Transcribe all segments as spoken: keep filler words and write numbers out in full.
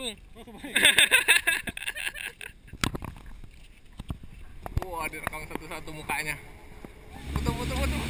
Aku. Oh, baik. Wah, direkam satu-satu mukanya. Putu, putu, putu.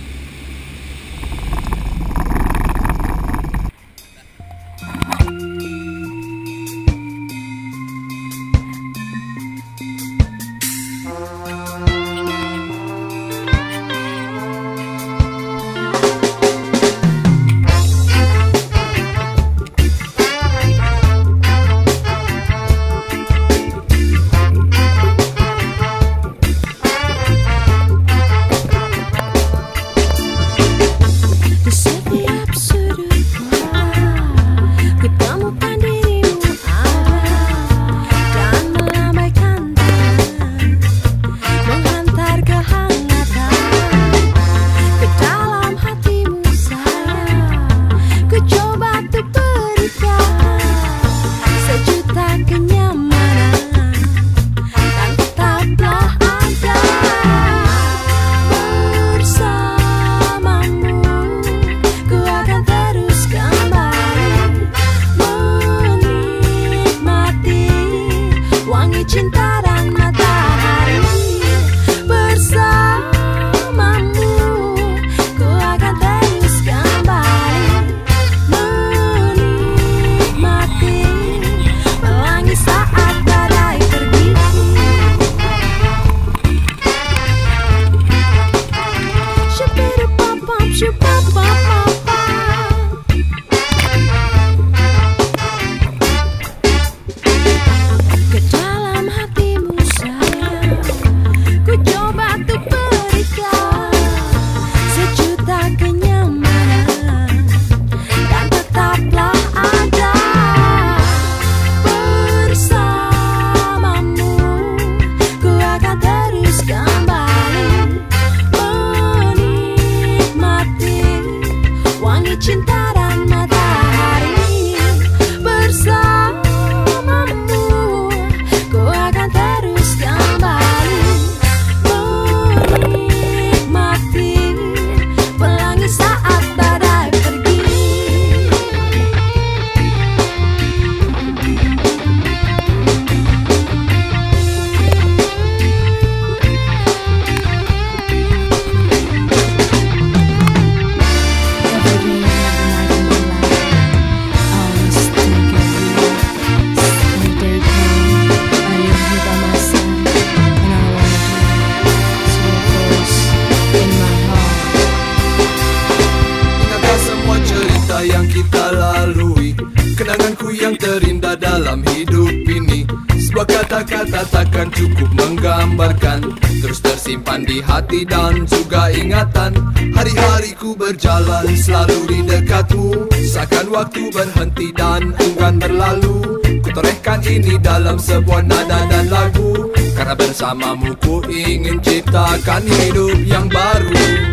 Kenanganku yang terindah dalam hidup ini, sebuah kata-kata takkan cukup menggambarkan, terus tersimpan di hati dan juga ingatan. Hari-hariku berjalan selalu di dekatmu, seakan waktu berhenti dan enggan berlalu. Kutorehkan ini dalam sebuah nada dan lagu, karena bersamamu ku ingin ciptakan hidup yang baru.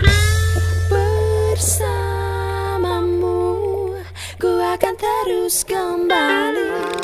Bersamamu ku akan terus kembali.